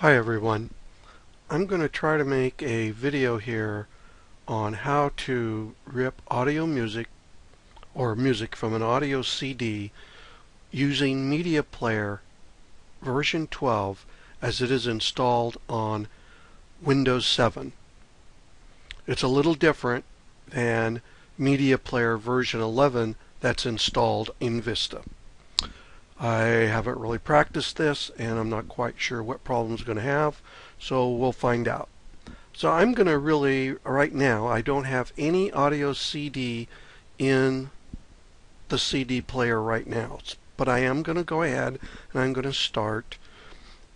Hi everyone. I'm going to try to make a video here on how to rip audio music or music from an audio CD using Media Player version 12 as it is installed on Windows 7. It's a little different than Media Player version 11 that's installed in Vista. I haven't really practiced this and I'm not quite sure what problems I'm going to have, so we'll find out. So I'm going to right now, I don't have any audio CD in the CD player right now, but I am going to go ahead and I'm going to start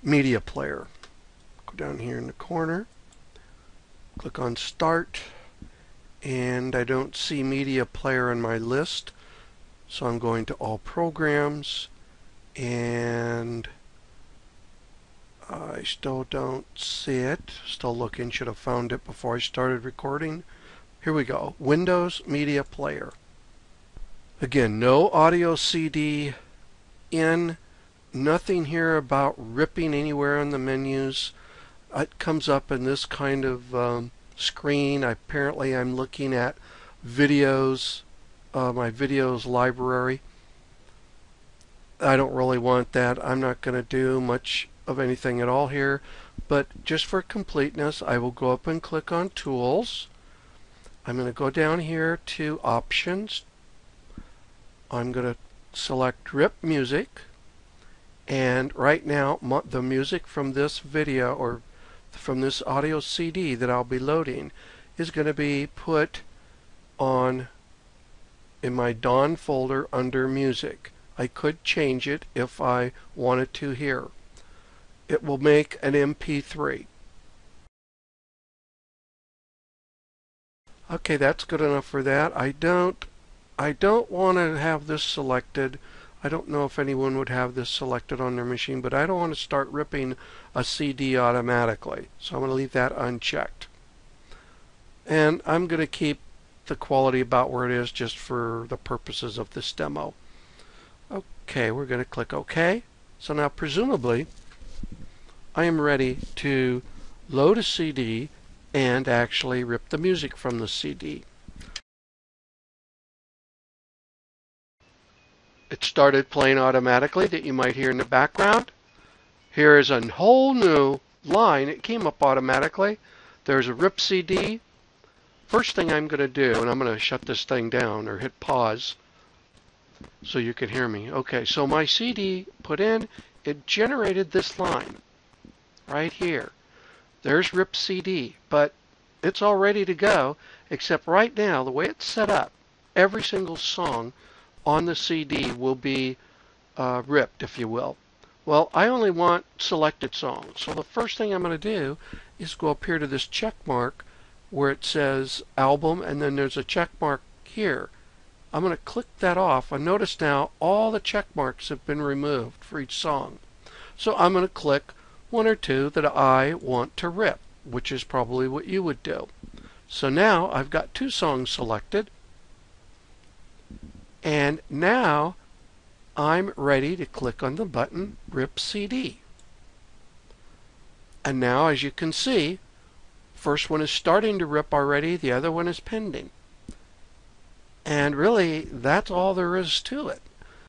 Media Player. Go down here in the corner, click on Start, and I don't see Media Player in my list, so I'm going to All Programs, and I still don't see it. Still looking, should have found it before I started recording. Here we go, Windows Media Player. Again, no audio CD in, nothing here about ripping anywhere on the menus. It comes up in this kind of screen. Apparently I'm looking at videos, my videos library. I don't really want that. I'm not going to do much of anything at all here, but just for completeness I will go up and click on Tools. I'm going to go down here to Options. I'm going to select Rip Music, and right now the music from this video or from this audio CD that I'll be loading is going to be put on in my Don folder under Music. I could change it if I wanted to here. It will make an MP3. Okay, that's good enough for that. I don't want to have this selected. I don't know if anyone would have this selected on their machine, but I don't want to start ripping a CD automatically. So I'm going to leave that unchecked. And I'm going to keep the quality about where it is just for the purposes of this demo. Okay, we're going to click OK. So now presumably I am ready to load a CD and actually rip the music from the CD. It started playing automatically that you might hear in the background. Here is a whole new line. It came up automatically. There's a rip CD. First thing I'm going to do, and I'm going to shut this thing down or hit pause so you can hear me. Okay, so my CD put in, it generated this line right here. There's Rip CD, but it's all ready to go, except right now, the way it's set up, every single song on the CD will be ripped, if you will. Well, I only want selected songs. So the first thing I'm going to do is go up here to this check mark where it says Album, and then there's a check mark here. I'm going to click that off, and notice now all the check marks have been removed for each song. So I'm going to click one or two that I want to rip, which is probably what you would do. So now I've got two songs selected, and now I'm ready to click on the button Rip CD. And now, as you can see, first one is starting to rip already, the other one is pending. And really, that's all there is to it.